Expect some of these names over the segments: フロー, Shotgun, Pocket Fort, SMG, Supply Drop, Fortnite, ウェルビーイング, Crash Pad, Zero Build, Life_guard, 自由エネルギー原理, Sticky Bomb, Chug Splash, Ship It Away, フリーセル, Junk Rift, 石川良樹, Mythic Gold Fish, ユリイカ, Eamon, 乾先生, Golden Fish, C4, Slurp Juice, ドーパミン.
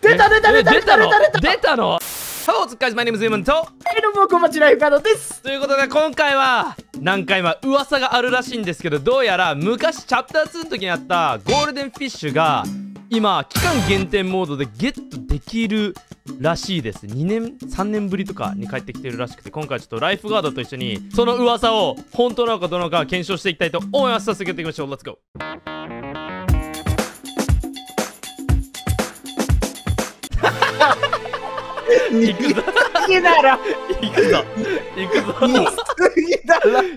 出たの Hello, what's up guys? My name is Eamon とということで今回はなんか今噂があるらしいんですけど、どうやら昔チャプター2の時にあったゴールデンフィッシュが今期間限定モードでゲットできるらしいです。2年3年ぶりとかに帰ってきてるらしくて、今回ちょっとライフガードと一緒にその噂を本当なのかどうなのか検証していきたいと思います。早速やっていきましょう。 Let's go。行くぞ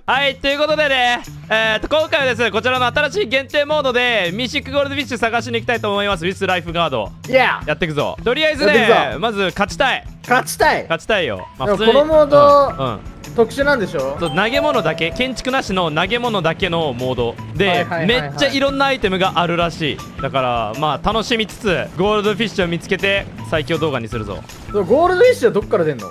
はい、ということでね、今回はですね、こちらの新しい限定モードでミシックゴールドフィッシュ探しに行きたいと思います。ウィスライフガード Yeah. やっていくぞ。とりあえずね、まず勝ちたいよ。まあ、このモード、特殊なんでしょ。そう、投げ物だけ、建築なしの投げ物だけのモードで、めっちゃいろんなアイテムがあるらしい。だからまあ楽しみつつゴールドフィッシュを見つけて最強動画にするぞ。ゴールドフィッシュはどっから出んの？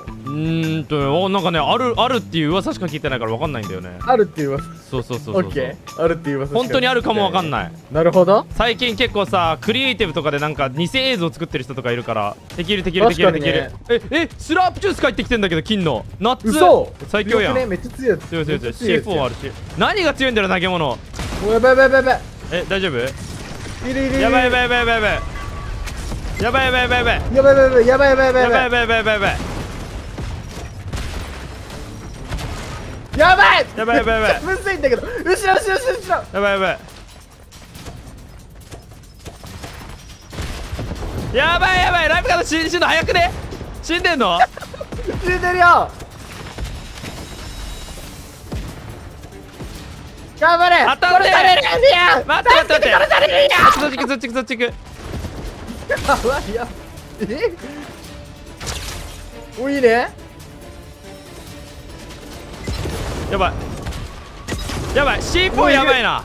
なんかね、あるっていう噂しか聞いてないからわかんないんだよね。あるっていう噂。そう。オッケー。あるっていう噂。本当にあるかもわかんない。なるほど。最近結構さ、クリエイティブとかでなんか偽映像作ってる人とかいるから、できる。スラープジュース帰ってきてんだけど、金の。ナッツ。そう。最強やん。めっちゃ強い。強い。C4 あるし。何が強いんだよ投げ物。やばい。え、大丈夫？やばい。むずいんだけど。後ろ。やばい。やばい。ライブカード死ぬの早くね。死んでんの？死んでるよ。頑張れ。当たって。待って。そっち行く。やばい。お、いいね。やばい C4 やばいな。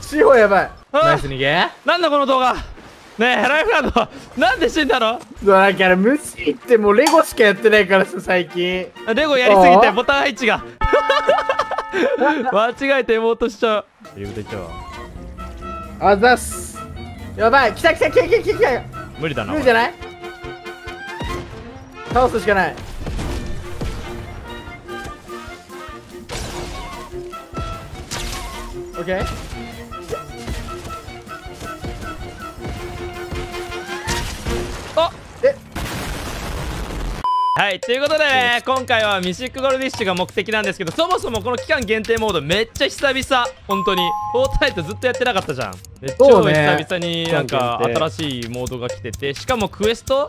C4 やばい。ナイス逃げ。なんだこの動画ねえ、ライフガードなんで死んだの。だからむずいって、もうレゴしかやってないからさ、最近レゴやりすぎてボタン配置が間違えて妹しちゃう。あざっす。やばい、来た。無理じゃない、倒すしかない。オッケー。はい、ということでね、今回はミシックゴールドフィッシュが目的なんですけど、そもそもこの期間限定モードめっちゃ久々、本当にフォートナイトずっとやってなかったじゃん。超久々になんか新しいモードが来てて、しかもクエスト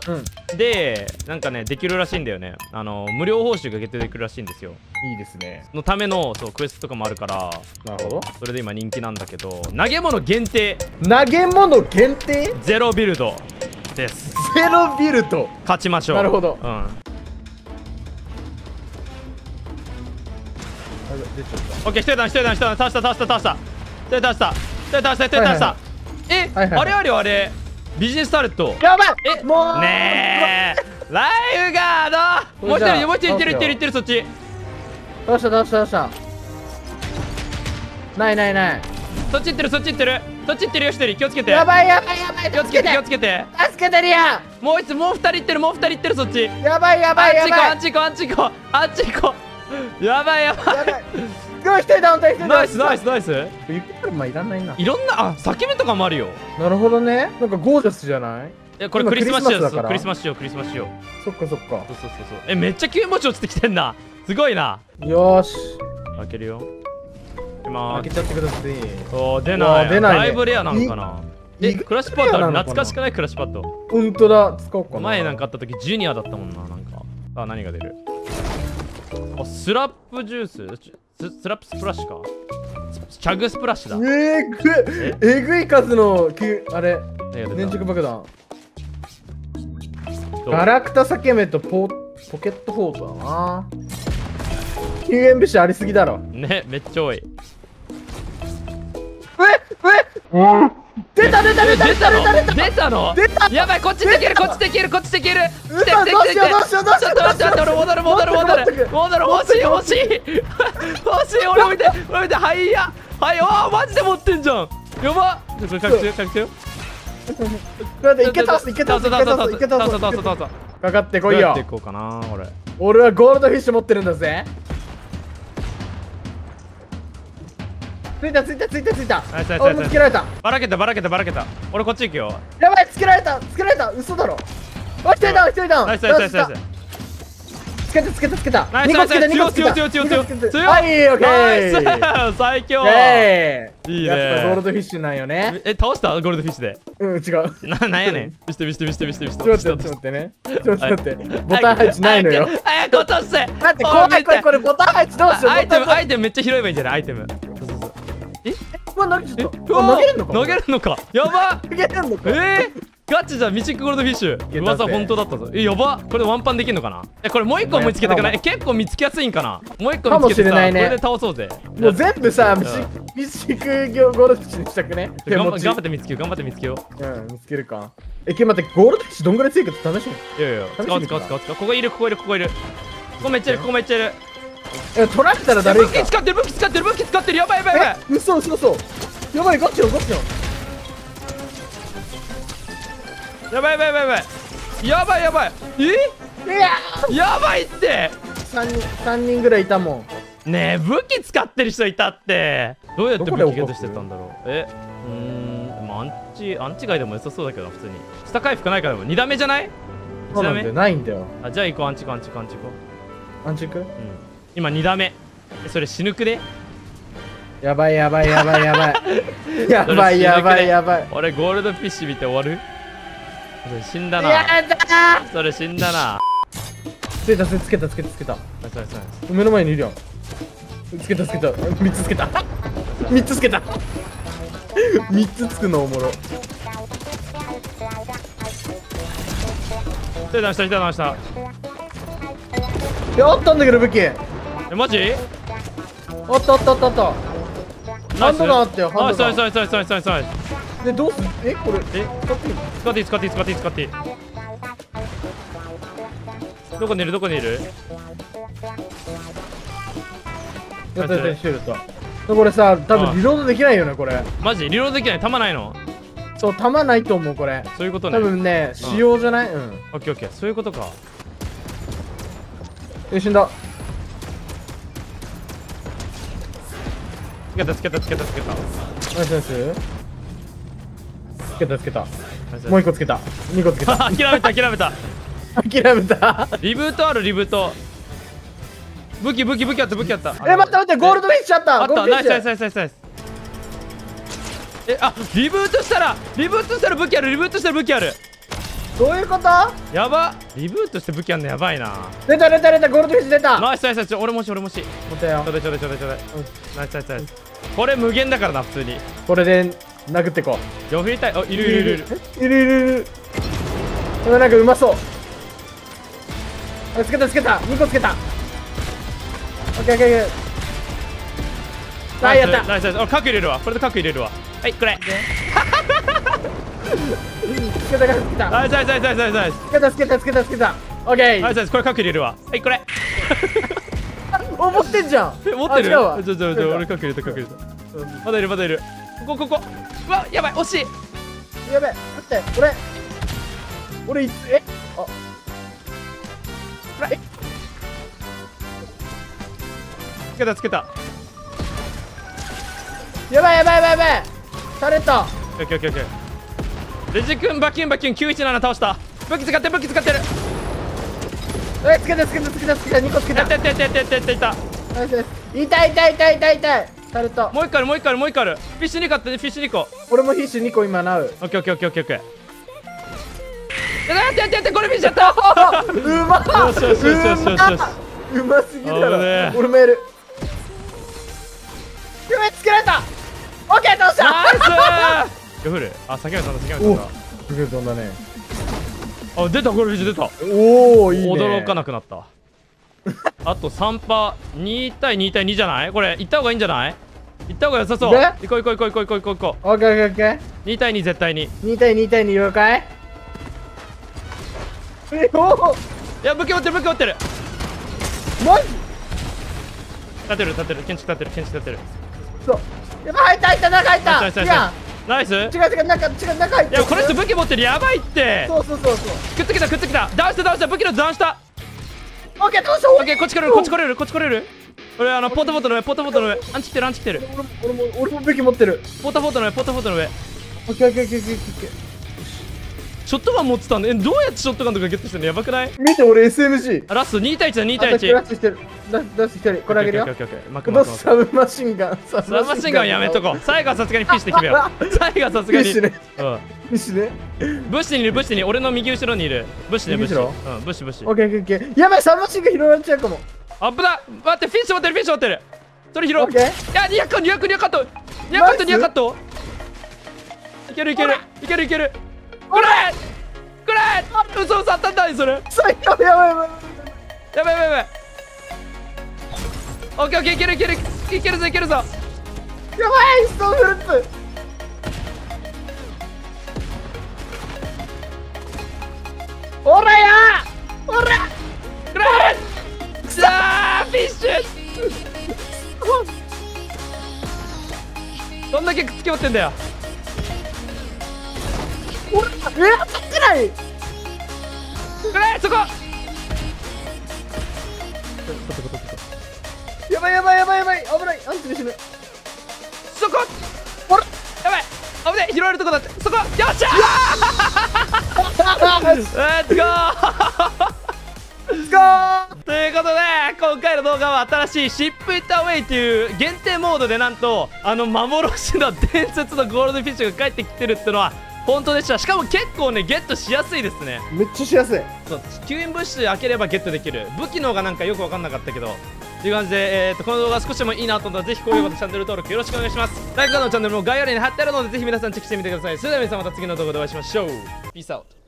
でなんかねできるらしいんだよね。無料報酬が決定できるらしいんですよ。いいですね。のためのそうクエストとかもあるから。なるほど。それで今人気なんだけど、投げ物限定ゼロビルドです。ゼロビルド勝ちましょう。なるほど。オッケー。一人だ。倒した。え、あれビジネスタレット。やばい。え、もうねえ、ライフガードもう一人いってる。そっちどうした。ない。そっち行ってるよ。一人気をつけて。やばい。気をつけて。助けてるやん。もう二人いってる。そっち。やばい。あっち行こう。やばい。一人だ。ナイス。雪車いらないな。いろんな裂け目とかもあるよ。なるほどね。なんかゴージャスじゃない？いや、これクリスマス仕様。そっか。そう。え、めっちゃ9文字落ちてきてんな。すごいな。よし。開けるよ。開けちゃってください。おー、出ない。だいぶレアなんかな。え、クラッシュパッドある。懐かしくないクラッシュパッド。ほんとだ。使おうかな。前なんかあった時ジュニアだったもんな。なんか。さあ、何が出る？あ、スラップジュース。スラップスプラッシュか。チャグスプラッシュだ。えぐい数のあれ粘着爆弾。ガラクタ裂け目とポケットフォートだな。救援物資ありすぎだろ。ね、めっちゃ多い。出たの。やばい、こっちできる。どうしよう。ちょっと戻る。欲しい。俺見て。はいや。はい。マジで持ってんじゃん。やば。ちょっと隠してよ。一回倒す、一回倒す、一回倒す、一回倒す、かかってこいよ。俺はゴールドフィッシュ持ってるんだぜ。ついたついたついたついた。俺もつけられた。ばらけたばらけたばらけた。俺こっち行くよ。やばい、つけられたつけられた。嘘だろ。おい、一人だ一人だ。ナイスナイスナイス。つけたつけたつけた。ナイスナイスナイス。強強強強強強。はい、オッケー。最強。いいね。やっぱゴールドフィッシュなんよね。え、倒したゴールドフィッシュで。うん、違う。なんやねん。見して見して見して見して見して。ちょっと待ってね。ちょっと待って。ボタン配置ないのよ。早く落とせ。待って、怖い怖い、これボタン配置どうしよう。アイテムめっちゃ拾えばいいんじゃない？アイテム。え、これ投げちゃった。投げるのか？投げるのか。やば。投げるのか。ガチじゃん、ミチックゴールドフィッシュ。噂本当だったぞ。え、やば。これワンパンできるのかな。え、これもう一個思いつけたくない？結構見つけやすいんかな。もう一個見つけてさ、これで倒そうぜ。もう全部さ、ミチックゴールドフィッシュにしたくね。頑張って見つけよう、頑張って見つけよう。うん、見つけるか。え、待って、ゴールドフィッシュどんぐらい強いかって試しない？いやいや、使う。ここいる、ここいる、ここいる。ここめっちゃいる、ここめっちゃいる。え、取られたらダメか。武器使ってる、武器使ってる。やばいやばいやばい。嘘嘘。やばい、ガチよ。やばい。え？やばいって。3人ぐらいいたもん。ねえ、武器使ってる人いたって。どうやって武器ゲットしてたんだろう。アンチ外でも良さそうだけど普通に。下回復ないからもう2ダメじゃない？そうなんだよ、ないんだよ。あ、じゃあ行こう、アンチ行こう。アンチ行く？うん。今2ダメ。それ死ぬくで？やばい。俺ゴールドフィッシュ見て終わる？それ死んだな。つけた。目の前にいるやん。つけた。3つつけた。3つつくのおもろ。手出した。あったんだけど武器。え、マジ？あった。ハンドガンあったよ。はい。で、どうする？え、これ、使っていい。どこにいる？やったやった、シュート。これさ、多分リロードできないよね、これ。マジ？リロードできない？弾ないの？そう、弾ないと思う、これ。そういうことね。多分ね、仕様じゃない？うん。オッケーオッケー、そういうことか。死んだ。つけた。ナイスナイス。つけた。もう1個つけた。2個つけた。諦めた。リブートある。武器あった。え、待って、ゴールドフィッシュあった。ナイス。え、あ、リブートしたら武器ある。どういうこと？やば。リブートして武器あるのやばいな。出た。ゴールドフィッシュ出た。ナイス。俺もし。持てよ。ちょうだい。ナイス。これ無限だからな普通に。これで。殴ってこう。よふりたい。あ、いる。なんかうまそう。あ、つけた。2個つけた。オッケー。あ、やった。ナイス。あ、核入れるわ。これで核入れるわ。はい、これ。つけた。ナイス。つけた。オッケー。ナイス。これ核入れるわ。はい、これ。持ってんじゃん。持ってる。ちょ俺核入れた。まだいる。ここ。うわ、やばい、惜しい。やばい、待って、俺、え、あ、つけた。やばい。された。オッケー。レジ君、バキュン、917倒した。武器使ってる。え、つけた。2個つけた。やった。痛い。もう一個ある。フィッシュ2個あったね、フィッシュ2個。俺もフィッシュ2個今なう。オッケー。やって、これフィッシュやった。うまっ。うますぎるだろ。俺もやる。やばい、つけられた。オッケー、倒した。ナイス。よふる。あ、先ほど飛んだ。先ほど飛んだね。あ、出た、これフィッシュ出た。おー、いいね。驚かなくなった。あと3パー2対2対2じゃない？これ行った方がいいんじゃない？行った方が良さそう。行こう。オッケー。2対2絶対に。2対2対2了解。え、おお。いや、武器持ってる。マジ？立てる。建築立てる。そう。やばい、入った中入った。いや。ナイス。違う中入って。いやこれって武器持ってる、やばいって。そうくっつけたくっつけた武器の段下。オッケー倒した。オッケーこっち来れる。俺ポートボートの上。アンチ来てる。俺も武器持ってる。ポートボートの上。オッケーオッケー。ショットガン持ってたんで、どうやってショットガンとかゲットしてるの、やばくない？見て俺 SMG。ラスト2対1だ。ラストしてる。これあげるよ。サブマシンガン。サブマシンガンやめとこう。サイガーさすがにピッシュで決めよう。サイガーさすがに。ピッシュね。ブッシュにいる。俺の右後ろにいる。ブッシュ。オッケーオッケー。やばい、サブマシンガン拾われちゃうかも。あぶな。待って、フィッシュ持ってる。それ拾う。いや200カット。いける。これ嘘当たったんだ、それやばい。オッケーいけるぞ。やばい、ストーンフリップ。オラくらえさあフィッシュ。どんだけくっつき持ってんだよ。当たってない。そこやばい、危ない。アンチで死ぬ。そこやばい、危ない。拾えるとこだって。そこよっしゃーレッツゴーということで、今回の動画は新しいシップイットアウェイっていう限定モードで、なんと幻の伝説のゴールドフィッシュが帰ってきてるってのは本当でした。しかも結構ねゲットしやすいですね。めっちゃしやすい。そう、救援物資開ければゲットできる。武器の方がなんかよくわかんなかったけどっていう感じで、この動画少しでもいいなと思ったらぜひ高評価とチャンネル登録よろしくお願いします。ライクのチャンネルも概要欄に貼ってあるのでぜひ皆さんチェックしてみてください。それでは皆さんまた次の動画でお会いしましょう。ピースアウト。